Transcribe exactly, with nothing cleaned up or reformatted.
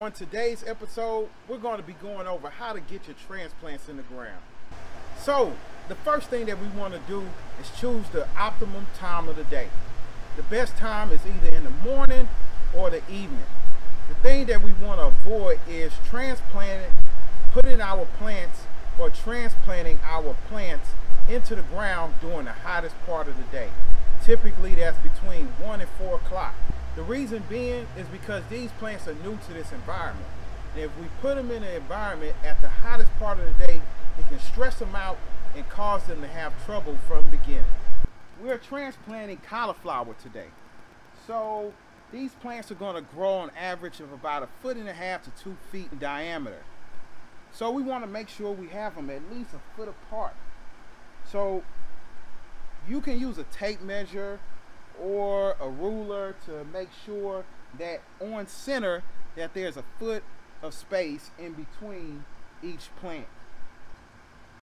On today's episode, we're going to be going over how to get your transplants in the ground. So, the first thing that we want to do is choose the optimum time of the day. The best time is either in the morning or the evening. The thing that we want to avoid is transplanting, putting our plants or transplanting our plants into the ground during the hottest part of the day. Typically, that's between one and four o'clock. The reason being is because these plants are new to this environment. And if we put them in an environment at the hottest part of the day, it can stress them out and cause them to have trouble from the beginning. We're transplanting cauliflower today. So these plants are going to grow on average of about a foot and a half to two feet in diameter. So we want to make sure we have them at least a foot apart. So you can use a tape measure or a ruler to make sure that on center that there's a foot of space in between each plant.